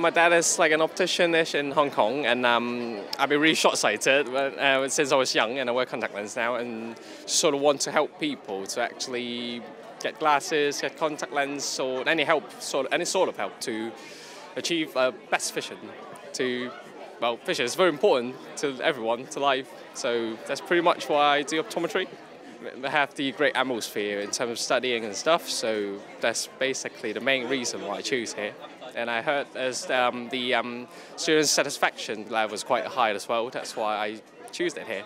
My dad is like an optician-ish in Hong Kong, and I've been really short-sighted since I was young, and I wear contact lenses now, and just sort of want to help people to actually get glasses, get contact lenses, or any help, any sort of help to achieve best vision. Vision is very important to everyone, to life. So that's pretty much why I do optometry. We have the great atmosphere in terms of studying and stuff, so that's basically the main reason why I choose here. And I heard as the student satisfaction level is quite high as well, that's why I choose it here.